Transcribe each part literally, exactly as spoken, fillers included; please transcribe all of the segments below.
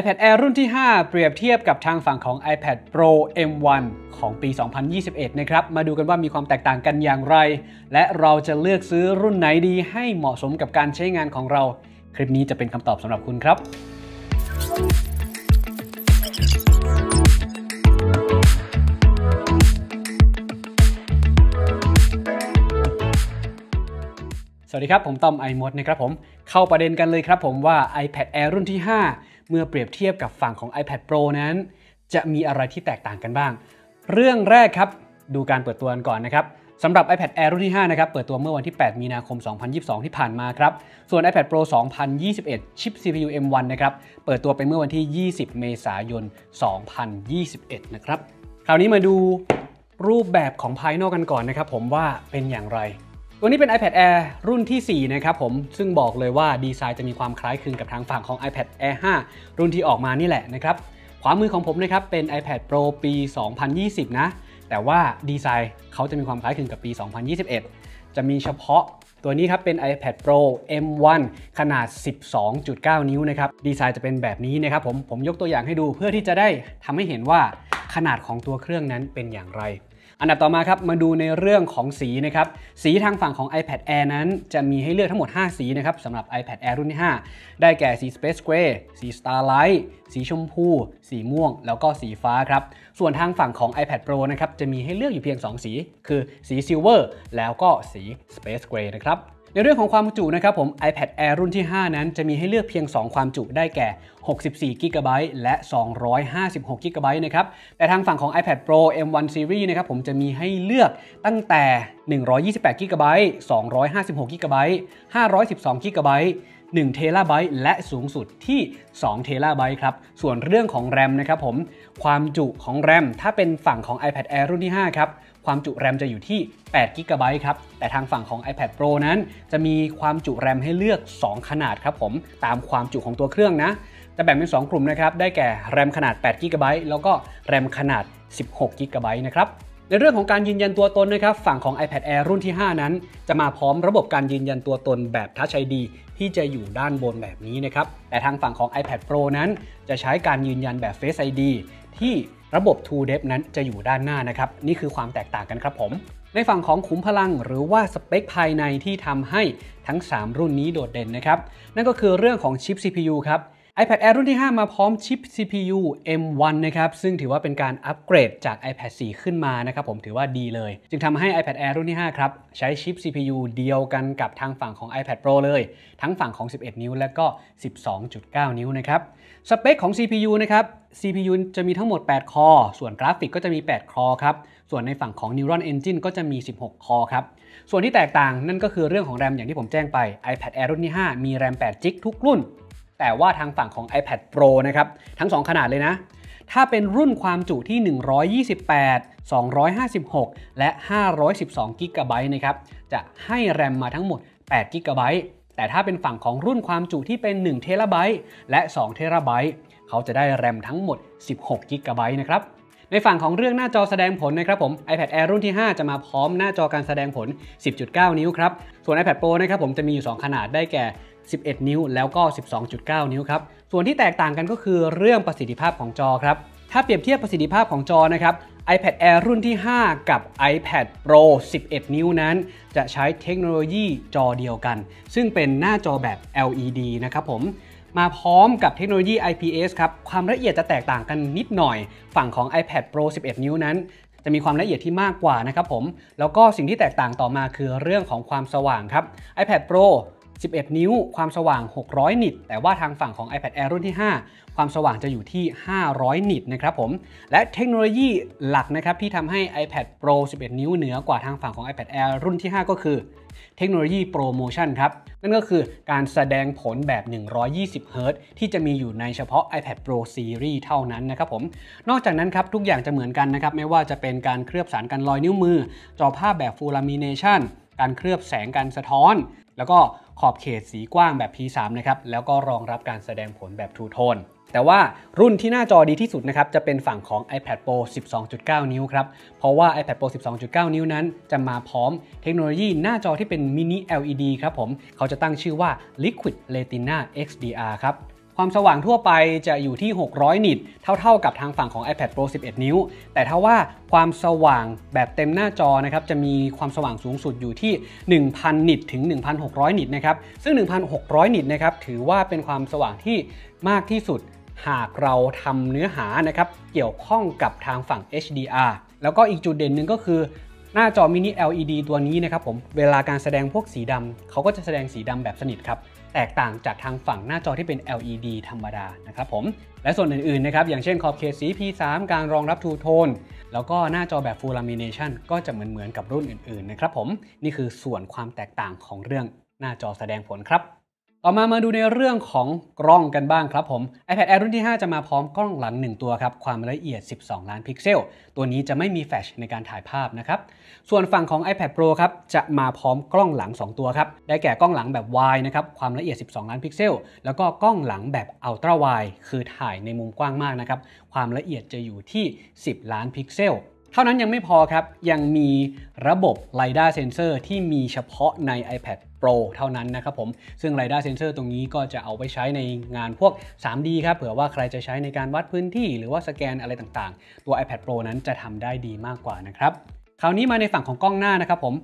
iPad Air รุ่นที่ห้าเปรียบเทียบกับทางฝั่งของ iPad Pro เอ็ม วัน ของปี สองพันยี่สิบเอ็ด นะครับมาดูกันว่ามีความแตกต่างกันอย่างไรและเราจะเลือกซื้อรุ่นไหนดีให้เหมาะสมกับการใช้งานของเราคลิปนี้จะเป็นคำตอบสำหรับคุณครับสวัสดีครับผมต้อม iMoD นะครับผมเข้าประเด็นกันเลยครับผมว่า iPad Air รุ่นที่ห้าเมื่อเปรียบเทียบกับฝั่งของ iPad Pro นั้นจะมีอะไรที่แตกต่างกันบ้างเรื่องแรกครับดูการเปิดตัวกันก่อนนะครับสำหรับ iPad Air รุ่นที่ห้านะครับเปิดตัวเมื่อวันที่แปดมีนาคมสองพันยี่สิบสองที่ผ่านมาครับส่วน iPad Pro สองพันยี่สิบเอ็ดชิป ซี พี ยู เอ็ม วัน นะครับเปิดตัวไปเมื่อวันที่ยี่สิบเมษายนสองพันยี่สิบเอ็ดนะครับคราวนี้มาดูรูปแบบของภายนอกกันก่อนนะครับผมว่าเป็นอย่างไรตัวนี้เป็น iPad Air รุ่นที่สี่นะครับผมซึ่งบอกเลยว่าดีไซน์จะมีความคล้ายคลึงกับทางฝั่งของ iPad Air ห้ารุ่นที่ออกมานี่แหละนะครับขวามือของผมนะครับเป็น iPad Pro ปี สองพันยี่สิบนะแต่ว่าดีไซน์เขาจะมีความคล้ายคลึงกับปี สองพันยี่สิบเอ็ดจะมีเฉพาะตัวนี้ครับเป็น iPad Pro เอ็ม วัน ขนาด สิบสองจุดเก้า นิ้วนะครับดีไซน์จะเป็นแบบนี้นะครับผมผมยกตัวอย่างให้ดูเพื่อที่จะได้ทำให้เห็นว่าขนาดของตัวเครื่องนั้นเป็นอย่างไรอันดับต่อมาครับมาดูในเรื่องของสีนะครับสีทางฝั่งของ iPad Air นั้นจะมีให้เลือกทั้งหมดห้าสีนะครับสำหรับ iPad Air รุ่นที่ห้าได้แก่สี Space Gray สี Starlight สีชมพูสีม่วงแล้วก็สีฟ้าครับส่วนทางฝั่งของ iPad Pro นะครับจะมีให้เลือกอยู่เพียงสองสีคือสี Silver แล้วก็สี Space Gray นะครับในเรื่องของความจุนะครับผม iPad Air รุ่นที่ห้านั้นจะมีให้เลือกเพียงสองความจุได้แก่ หกสิบสี่กิกะไบต์ และสองร้อยห้าสิบหกกิกะไบต์ นะครับแต่ทางฝั่งของ iPad Pro เอ็ม วัน Series นะครับผมจะมีให้เลือกตั้งแต่ หนึ่งร้อยยี่สิบแปดกิกะไบต์ สองร้อยห้าสิบหกกิกะไบต์ ห้าร้อยสิบสองกิกะไบต์ หนึ่งเทราไบต์ และสูงสุดที่สองเทราไบต์ ครับส่วนเรื่องของ RAM นะครับผมความจุของ RAM ถ้าเป็นฝั่งของ iPad Air รุ่นที่ห้าครับความจุ RAM จะอยู่ที่ แปดกิกะไบต์ ครับแต่ทางฝั่งของ iPad Pro นั้นจะมีความจุ RAM ให้เลือกสองขนาดครับผมตามความจุของตัวเครื่องนะจะแบ่งเป็นสองกลุ่มนะครับได้แก่ RAM ขนาด แปดกิกะไบต์ แล้วก็ RAM ขนาด สิบหกกิกะไบต์ นะครับในเรื่องของการยืนยันตัวตนนะครับฝั่งของ iPad Air รุ่นที่ห้านั้นจะมาพร้อมระบบการยืนยันตัวตนแบบ Touch ไอ ดี ที่จะอยู่ด้านบนแบบนี้นะครับแต่ทางฝั่งของ iPad Pro นั้นจะใช้การยืนยันแบบ Face ไอ ดี ที่ระบบ True Depth นั้นจะอยู่ด้านหน้านะครับนี่คือความแตกต่างกันครับผมในฝั่งของขุมพลังหรือว่าสเปคภายในที่ทำให้ทั้งสามรุ่นนี้โดดเด่นนะครับนั่นก็คือเรื่องของชิป ซี พี ยู ครับ iPad Air รุ่นที่ห้ามาพร้อมชิป ซี พี ยู เอ็ม วัน นะครับซึ่งถือว่าเป็นการอัปเกรดจาก iPad สี่ขึ้นมานะครับผมถือว่าดีเลยจึงทำให้ iPad Air รุ่นที่ห้าครับใช้ชิป ซี พี ยู เดียวกันกับทางฝั่งของ iPad Pro เลยทั้งฝั่งของสิบเอ็ดนิ้วและก็ สิบสองจุดเก้า นิ้วนะครับสเปคของ ซี พี ยู นะครับ ซี พี ยู จะมีทั้งหมดแปดคอร์ส่วนกราฟิกก็จะมีแปดคอร์ครับส่วนในฝั่งของ Neuron Engine ก็จะมีสิบหกคอร์ครับส่วนที่แตกต่างนั่นก็คือเรื่องของ RAM อย่างที่ผมแจ้งไป iPad Air รุ่นที่ห้ามี RAM แปด จี บี ทุกรุ่นแต่ว่าทางฝั่งของ iPad Pro นะครับทั้งสองขนาดเลยนะถ้าเป็นรุ่นความจุที่ หนึ่งร้อยยี่สิบแปด สองร้อยห้าสิบหก และ ห้าร้อยสิบสองกิกะไบต์ นะครับจะให้ RAM มาทั้งหมดแปดกิกะไบต์แต่ถ้าเป็นฝั่งของรุ่นความจุที่เป็นหนึ่งเทราไบต์และสองเทราไบต์เขาจะได้ RAM ทั้งหมดสิบหกกิกะไบต์นะครับในฝั่งของเรื่องหน้าจอแสดงผลนะครับผม iPad Air รุ่นที่ห้าจะมาพร้อมหน้าจอการแสดงผล สิบจุดเก้า นิ้วครับส่วน iPad Pro นะครับผมจะมีอยู่สองขนาดได้แก่สิบเอ็ดนิ้วแล้วก็ สิบสองจุดเก้า นิ้วครับส่วนที่แตกต่างกันก็คือเรื่องประสิทธิภาพของจอครับถ้าเปรียบเทียบประสิทธิภาพของจอนะครับiPad Air รุ่นที่ห้ากับ iPad Pro สิบเอ็ด นิ้วนั้นจะใช้เทคโนโลยีจอเดียวกันซึ่งเป็นหน้าจอแบบ แอล อี ดี นะครับผมมาพร้อมกับเทคโนโลยี ไอ พี เอส ครับความละเอียดจะแตกต่างกันนิดหน่อยฝั่งของ iPad Pro สิบเอ็ด นิ้วนั้นจะมีความละเอียดที่มากกว่านะครับผมแล้วก็สิ่งที่แตกต่างต่อมาคือเรื่องของความสว่างครับ iPad Pro สิบเอ็ด นิ้วความสว่างหกร้อยนิตแต่ว่าทางฝั่งของ iPad Air รุ่นที่ห้าความสว่างจะอยู่ที่ห้าร้อยนิตนะครับผมและเทคโนโลยีหลักนะครับที่ทำให้ iPad Pro สิบเอ็ด นิ้วเหนือกว่าทางฝั่งของ iPad Air รุ่นที่ห้าก็คือเทคโนโลยี ProMotion ครับนั่นก็คือการแสดงผลแบบหนึ่งร้อยยี่สิบเฮิร์ตซ์ที่จะมีอยู่ในเฉพาะ iPad Pro Series เท่านั้นนะครับผมนอกจากนั้นครับทุกอย่างจะเหมือนกันนะครับไม่ว่าจะเป็นการเคลือบสารกันรอยนิ้วมือจอภาพแบบ Full Lamination การเคลือบแสงการสะท้อนแล้วก็ขอบเขตสีกว้างแบบ พี สาม นะครับแล้วก็รองรับการแสดงผลแบบ True Toneแต่ว่ารุ่นที่หน้าจอดีที่สุดนะครับจะเป็นฝั่งของ iPad Pro สิบสองจุดเก้า นิ้วครับเพราะว่า iPad Pro สิบสองจุดเก้า นิ้วนั้นจะมาพร้อมเทคโนโลยีหน้าจอที่เป็น Mini แอล อี ดี ครับผมเขาจะตั้งชื่อว่า Liquid Retina เอ็กซ์ ดี อาร์ ครับ ความสว่างทั่วไปจะอยู่ที่หกร้อยนิตเท่าๆกับทางฝั่งของ iPad Pro สิบเอ็ด นิ้วแต่ถ้าว่าความสว่างแบบเต็มหน้าจอนะครับจะมีความสว่างสูงสุดอยู่ที่ หนึ่งพัน นิตถึง หนึ่งพันหกร้อย นิตนะครับซึ่ง หนึ่งพันหกร้อย นิตนะครับถือว่าเป็นความสว่างที่มากที่สุดหากเราทำเนื้อหานะครับเกี่ยวข้องกับทางฝั่ง เอช ดี อาร์ แล้วก็อีกจุดเด่นหนึ่งก็คือหน้าจอมินิ แอล อี ดี ตัวนี้นะครับผมเวลาการแสดงพวกสีดำเขาก็จะแสดงสีดำแบบสนิทครับแตกต่างจากทางฝั่งหน้าจอที่เป็น แอล อี ดี ธรรมดานะครับผมและส่วนอื่นๆนะครับอย่างเช่นขอบเขตสี พี สาม การรองรับ True Tone แล้วก็หน้าจอแบบ Full Lamination ก็จะเหมือนๆกับรุ่นอื่นๆนะครับผมนี่คือส่วนความแตกต่างของเรื่องหน้าจอแสดงผลครับต่อมามาดูในเรื่องของกล้องกันบ้างครับผม iPad Air รุ่นที่ห้าจะมาพร้อมกล้องหลังหนึ่งตัวครับความละเอียดสิบสองล้านพิกเซลตัวนี้จะไม่มีแฟลชในการถ่ายภาพนะครับส่วนฝั่งของ iPad Pro ครับจะมาพร้อมกล้องหลังสองตัวครับได้แก่กล้องหลังแบบ Wide นะครับความละเอียดสิบสองล้านพิกเซลแล้วก็กล้องหลังแบบ Ultra Wide คือถ่ายในมุมกว้างมากนะครับความละเอียดจะอยู่ที่สิบล้านพิกเซลเท่านั้นยังไม่พอครับยังมีระบบ ไลดาร์ Sensor ที่มีเฉพาะใน iPad Pro เท่านั้นนะครับผมซึ่ง ไลดาร์ Sensor ตรงนี้ก็จะเอาไปใช้ในงานพวก ทรีดี ครับเผื่อว่าใครจะใช้ในการวัดพื้นที่หรือว่าสแกนอะไรต่างๆตัว iPad Pro นั้นจะทำได้ดีมากกว่านะครับคราวนี้มาในฝั่งของกล้องหน้านะครับผม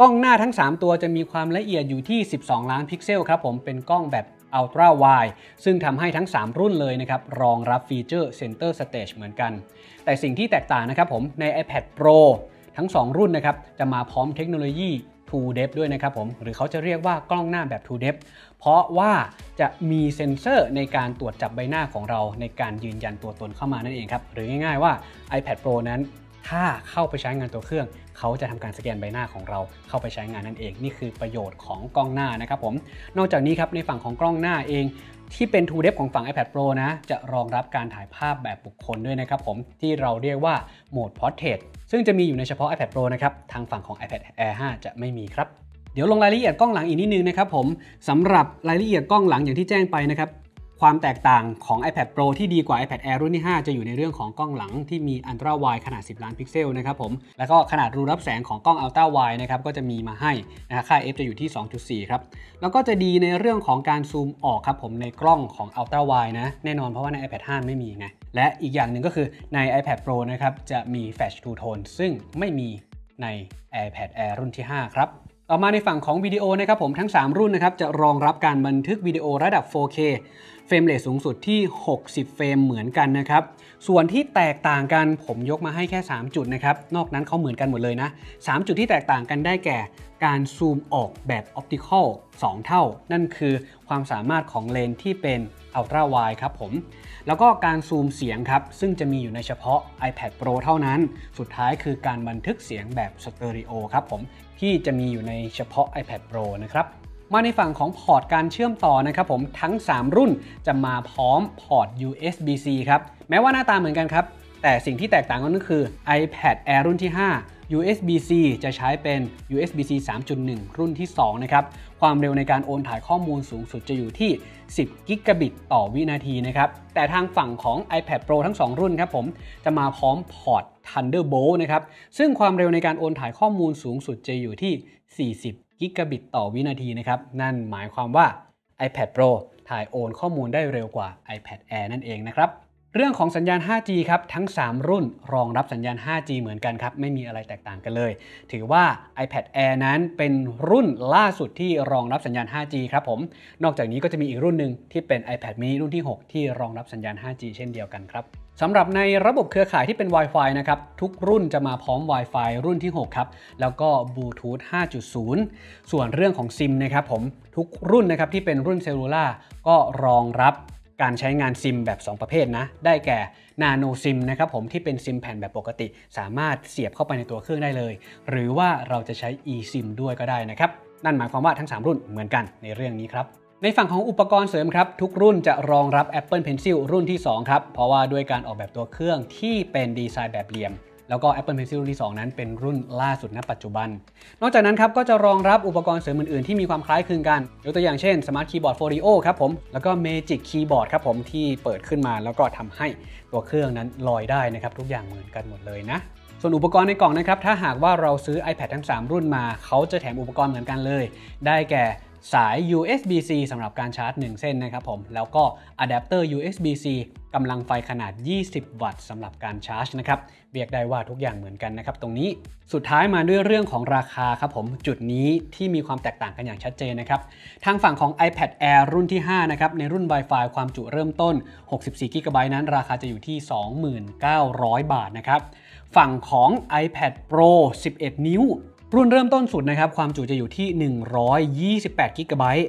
กล้องหน้าทั้งสามตัวจะมีความละเอียดอยู่ที่สิบสองล้านพิกเซลครับผมเป็นกล้องแบบUltra Wide ซึ่งทำให้ทั้งสามรุ่นเลยนะครับรองรับฟีเจอร์ Center Stage เหมือนกันแต่สิ่งที่แตกต่างนะครับผมใน iPad Pro ทั้งสองรุ่นนะครับจะมาพร้อมเทคโนโลยี True Depth ด้วยนะครับผมหรือเขาจะเรียกว่ากล้องหน้าแบบ True Depth เพราะว่าจะมีเซ็นเซอร์ในการตรวจจับใบหน้าของเราในการยืนยันตัวตนเข้ามานั่นเองครับหรือง่ายๆว่า iPad Pro นั้นถ้าเข้าไปใช้งานตัวเครื่องเขาจะทำการสแกนใบหน้าของเราเข้าไปใช้งานนั่นเองนี่คือประโยชน์ของกล้องหน้านะครับผมนอกจากนี้ครับในฝั่งของกล้องหน้าเองที่เป็น True Depth ของฝั่ง iPad Pro นะจะรองรับการถ่ายภาพแบบบุคคลด้วยนะครับผมที่เราเรียกว่าโหมด Portrait ซึ่งจะมีอยู่ในเฉพาะ iPad Pro นะครับทางฝั่งของ iPad Air ห้า จะไม่มีครับเดี๋ยวลงรายละเอียดกล้องหลังอีกนิดนึงนะครับผมสำหรับรายละเอียดกล้องหลังอย่างที่แจ้งไปนะครับความแตกต่างของ iPad Pro ที่ดีกว่า iPad Air รุ่นที่ห้าจะอยู่ในเรื่องของกล้องหลังที่มี Ultra Wide ขนาดสิบล้านพิกเซลนะครับผมแล้วก็ขนาดรูรับแสงของกล้อง Ultra Wide นะครับก็จะมีมาให้นะค่า f จะอยู่ที่ สองจุดสี่ ครับแล้วก็จะดีในเรื่องของการซูมออกครับผมในกล้องของ Ultra Wide นะแน่นอนเพราะว่าใน iPad ห้าไม่มีไงและอีกอย่างหนึ่งก็คือใน iPad Pro นะครับจะมี Flash True Tone ซึ่งไม่มีใน iPad Air รุ่นที่ห้าครับต่อมาในฝั่งของวิดีโอนะครับผมทั้งสามรุ่นนะครับจะรองรับการบันทึกวิดีโอระดับ โฟร์เค เฟรมเรทสูงสุดที่หกสิบเฟรมเหมือนกันนะครับส่วนที่แตกต่างกันผมยกมาให้แค่สามจุดนะครับนอกนั้นเขาเหมือนกันหมดเลยนะสามจุดที่แตกต่างกันได้แก่การซูมออกแบบออปติคอลสองเท่านั่นคือความสามารถของเลนส์ที่เป็น Ultra Wide ครับผมแล้วก็การซูมเสียงครับซึ่งจะมีอยู่ในเฉพาะ iPad Pro เท่านั้นสุดท้ายคือการบันทึกเสียงแบบสเตอริโอครับผมที่จะมีอยู่ในเฉพาะ iPad Pro นะครับมาในฝั่งของพอร์ตการเชื่อมต่อนะครับผมทั้งสามรุ่นจะมาพร้อมพอร์ต ยู เอส บี ซี ครับแม้ว่าหน้าตาเหมือนกันครับแต่สิ่งที่แตกต่างก็คือ iPad Air รุ่นที่ห้า ยู เอส บี ซี จะใช้เป็น ยู เอส บี ซี สามจุดหนึ่ง รุ่นที่สองนะครับความเร็วในการโอนถ่ายข้อมูลสูงสุดจะอยู่ที่สิบกิกะบิตต่อวินาทีนะครับแต่ทางฝั่งของ iPad Pro ทั้งสองรุ่นครับผมจะมาพร้อมพอร์ต Thunderbolt นะครับซึ่งความเร็วในการโอนถ่ายข้อมูลสูงสุดจะอยู่ที่สี่สิบกิกะบิตต่อวินาทีนะครับนั่นหมายความว่า iPad Pro ถ่ายโอนข้อมูลได้เร็วกว่า iPad Air นั่นเองนะครับเรื่องของสัญญาณ ห้าจี ครับทั้งสามรุ่นรองรับสัญญาณ ห้าจี เหมือนกันครับไม่มีอะไรแตกต่างกันเลยถือว่า iPad Air นั้นเป็นรุ่นล่าสุดที่รองรับสัญญาณ ห้าจี ครับผมนอกจากนี้ก็จะมีอีกรุ่นหนึ่งที่เป็น iPad mini รุ่นที่หกที่รองรับสัญญาณ ห้าจี เช่นเดียวกันครับสำหรับในระบบเครือข่ายที่เป็น Wi-Fi นะครับทุกรุ่นจะมาพร้อม Wi-Fi รุ่นที่หกครับแล้วก็ Bluetooth ห้าจุดศูนย์ ส่วนเรื่องของ ซิม นะครับผมทุกรุ่นนะครับที่เป็นรุ่นเซลลูล่าก็รองรับการใช้งาน ซิม แบบสองประเภทนะได้แก่ Nano ซิม นะครับผมที่เป็น ซิม แผ่นแบบปกติสามารถเสียบเข้าไปในตัวเครื่องได้เลยหรือว่าเราจะใช้ eSIM ด้วยก็ได้นะครับนั่นหมายความว่าทั้งสามรุ่นเหมือนกันในเรื่องนี้ครับในฝั่งของอุปกรณ์เสริมครับทุกรุ่นจะรองรับ Apple Pencil รุ่นที่สองครับเพราะว่าด้วยการออกแบบตัวเครื่องที่เป็นดีไซน์แบบเหลี่ยมแล้วก็ Apple Pencil รุ่นที่สองนั้นเป็นรุ่นล่าสุดณปัจจุบันนอกจากนั้นครับก็จะรองรับอุปกรณ์เสริมอื่นๆที่มีความคล้ายคลึงกันยกตัวอย่างเช่น Smart Keyboard Folio ครับผมแล้วก็ Magic Keyboard ครับผมที่เปิดขึ้นมาแล้วก็ทำให้ตัวเครื่องนั้นลอยได้นะครับทุกอย่างเหมือนกันหมดเลยนะส่วนอุปกรณ์ในกล่องนะครับถ้าหากว่าเราซื้อ iPad ทั้งสามรุ่นมาเขาจะแถมอุปกรณ์เหมือนกันเลยได้แก่ สาย ยู เอส บี ซี สำหรับการชาร์จหนึ่งเส้นนะครับผมแล้วก็อะแดปเตอร์ ยู เอส บี ซี กำลังไฟขนาดยี่สิบวัตต์สำหรับการชาร์จนะครับเรียกได้ว่าทุกอย่างเหมือนกันนะครับตรงนี้สุดท้ายมาด้วยเรื่องของราคาครับผมจุดนี้ที่มีความแตกต่างกันอย่างชัดเจนนะครับทางฝั่งของ iPad Air รุ่นที่ห้านะครับในรุ่น Wi-Fi ความจุเริ่มต้น หกสิบสี่กิกะไบต์ นั้นราคาจะอยู่ที่ สองหมื่นเก้าร้อย บาทนะครับฝั่งของ iPad Pro สิบเอ็ด นิ้วรุ่นเริ่มต้นสุดนะครับความจุจะอยู่ที่หนึ่งร้อยยี่สิบแปดกิกะไบต์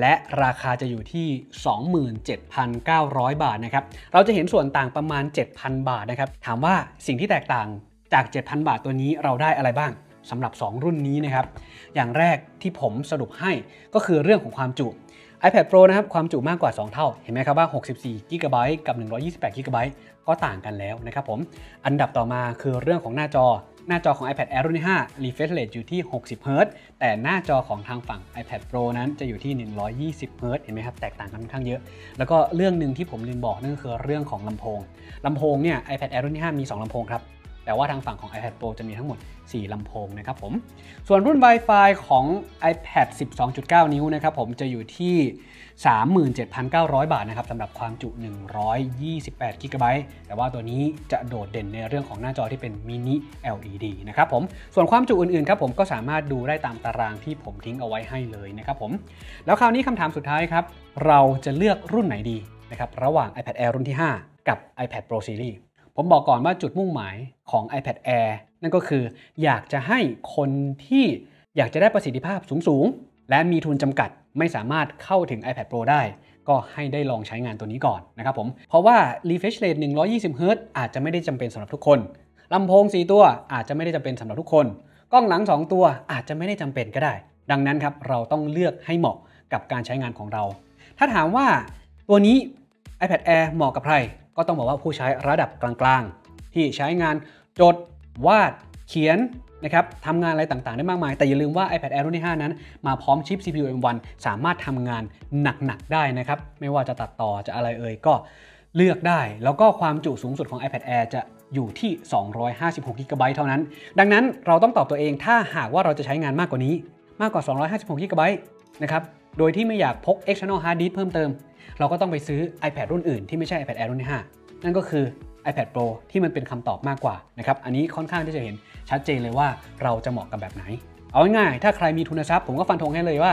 และราคาจะอยู่ที่ สองหมื่นเจ็ดพันเก้าร้อย บาทนะครับเราจะเห็นส่วนต่างประมาณ เจ็ดพัน บาทนะครับถามว่าสิ่งที่แตกต่างจาก เจ็ดพัน บาทตัวนี้เราได้อะไรบ้างสำหรับสองรุ่นนี้นะครับอย่างแรกที่ผมสรุปให้ก็คือเรื่องของความจุ iPad Pro นะครับความจุมากกว่าสองเท่าเห็นไหมครับว่าหกสิบสี่กิกะไบต์กับหนึ่งร้อยยี่สิบแปดกิกะไบต์ก็ต่างกันแล้วนะครับผมอันดับต่อมาคือเรื่องของหน้าจอหน้าจอของ iPad Air รุ่นที่ห้า refresh rate อยู่ที่ หกสิบเฮิร์ตซ์ แต่หน้าจอของทางฝั่ง iPad Pro นั้นจะอยู่ที่ หนึ่งร้อยยี่สิบเฮิร์ตซ์ เห็นไหมครับแตกต่างกันค่อนข้างเยอะแล้วก็เรื่องหนึ่งที่ผมลืมบอกนั่นก็คือเรื่องของลำโพงลำโพงเนี่ย iPad Air รุ่นที่ห้ามีสองลำโพงครับแต่ว่าทางฝั่งของ iPad Pro จะมีทั้งหมดสี่ลำโพงนะครับผมส่วนรุ่น Wi-Fi ของ iPad สิบสองจุดเก้า นิ้วนะครับผมจะอยู่ที่ สามหมื่นเจ็ดพันเก้าร้อย บาทนะครับสำหรับความจุหนึ่งร้อยยี่สิบแปดกิกะไบต์แต่ว่าตัวนี้จะโดดเด่นในเรื่องของหน้าจอที่เป็น Mini แอล อี ดี นะครับผมส่วนความจุอื่นๆครับผมก็สามารถดูได้ตามตารางที่ผมทิ้งเอาไว้ให้เลยนะครับผมแล้วคราวนี้คำถามสุดท้ายครับเราจะเลือกรุ่นไหนดีนะครับระหว่าง iPad Air รุ่นที่ห้ากับ iPad Pro Seriesผมบอกก่อนว่าจุดมุ่งหมายของ iPad Air นั่นก็คืออยากจะให้คนที่อยากจะได้ประสิทธิภาพสูงๆและมีทุนจำกัดไม่สามารถเข้าถึง iPad Pro ได้ก็ให้ได้ลองใช้งานตัวนี้ก่อนนะครับผมเพราะว่า refresh rate หนึ่งร้อยยี่สิบเฮิร์ตซ์ อาจจะไม่ได้จำเป็นสำหรับทุกคนลำโพงสี่ตัวอาจจะไม่ได้จำเป็นสำหรับทุกคนกล้องหลังสองตัวอาจจะไม่ได้จำเป็นก็ได้ดังนั้นครับเราต้องเลือกให้เหมาะกับการใช้งานของเราถ้าถามว่าตัวนี้ iPad Air เหมาะกับใครก็ต้องบอกว่าผู้ใช้ระดับกลางๆที่ใช้งานจดวาดเขียนนะครับทำงานอะไรต่างๆได้มากมายแต่อย่าลืมว่า iPad Air รุ่นที่ห้านั้นมาพร้อมชิป ซี พี ยู เอ็ม วัน สามารถทำงานหนักๆได้นะครับไม่ว่าจะตัดต่อจะอะไรเอ่ยก็เลือกได้แล้วก็ความจุสูงสุดของ iPad Air จะอยู่ที่สองร้อยห้าสิบหกกิกะไบต์เท่านั้นดังนั้นเราต้องตอบตัวเองถ้าหากว่าเราจะใช้งานมากกว่านี้มากกว่าสองร้อยห้าสิบหกกิกะไบต์นะครับโดยที่ไม่อยากพก external hard disk เพิ่มเติมเราก็ต้องไปซื้อ iPad รุ่นอื่นที่ไม่ใช่ iPad Air รุ่นที่ห้านั่นก็คือ iPad Pro ที่มันเป็นคำตอบมากกว่านะครับอันนี้ค่อนข้างที่จะเห็นชัดเจนเลยว่าเราจะเหมาะกับแบบไหนเอาง่ายๆถ้าใครมีทุนทรัพย์ผมก็ฟันธงให้เลยว่า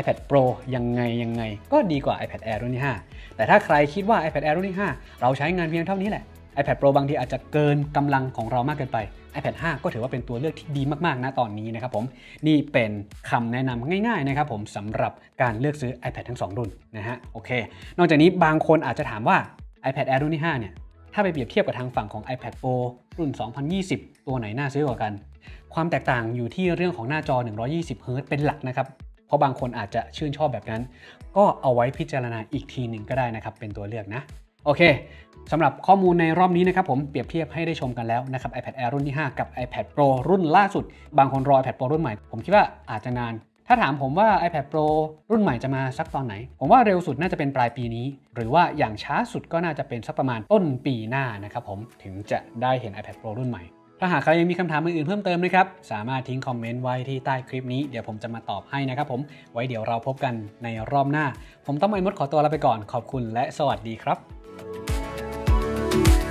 iPad Pro ยังไงยังไงก็ดีกว่า iPad Air รุ่นที่ห้าแต่ถ้าใครคิดว่า iPad Air รุ่นที่ห้าเราใช้งานเพียงเท่านี้แหละ iPad Pro บางทีอาจจะเกินกำลังของเรามากเกินไป iPad ห้าก็ถือว่าเป็นตัวเลือกที่ดีมากๆนะตอนนี้นะครับผมนี่เป็นคำแนะนำง่ายๆนะครับผมสำหรับการเลือกซื้อ iPad ทั้งสองรุ่นนะฮะโอเคนอกจากนี้บางคนอาจจะถามว่า iPad Air รุ่นที่ห้าเนี่ยถ้าไปเปรียบเทียบกับทางฝั่งของ iPad Pro รุ่นสองพันยี่สิบตัวไหนน่าซื้อกว่ากันความแตกต่างอยู่ที่เรื่องของหน้าจอหนึ่งร้อยยี่สิบเฮิร์ตซ์เป็นหลักนะครับเพราะบางคนอาจจะชื่นชอบแบบนั้นก็เอาไว้พิจารณาอีกทีหนึ่งก็ได้นะครับเป็นตัวเลือกนะโอเคสำหรับข้อมูลในรอบนี้นะครับผมเปรียบเทียบให้ได้ชมกันแล้วนะครับ iPad Air รุ่นที่ห้ากับ iPad Pro รุ่นล่าสุดบางคนรอ iPad Pro รุ่นใหม่ผมคิดว่าอาจจะนานถ้าถามผมว่า iPad Pro รุ่นใหม่จะมาสักตอนไหนผมว่าเร็วสุดน่าจะเป็นปลายปีนี้หรือว่าอย่างช้าสุดก็น่าจะเป็นสักประมาณต้นปีหน้านะครับผมถึงจะได้เห็น iPad Pro รุ่นใหม่ถ้าหากใครยังมีคำถามอื่นๆเพิ่มเติมนะครับสามารถทิ้งคอมเมนต์ไว้ที่ใต้คลิปนี้เดี๋ยวผมจะมาตอบให้นะครับผมไว้เดี๋ยวเราพบกันในรอบหน้าผมต้องไอมอดขอตัวลาไปก่อนขอบคุณและสวัสดีครั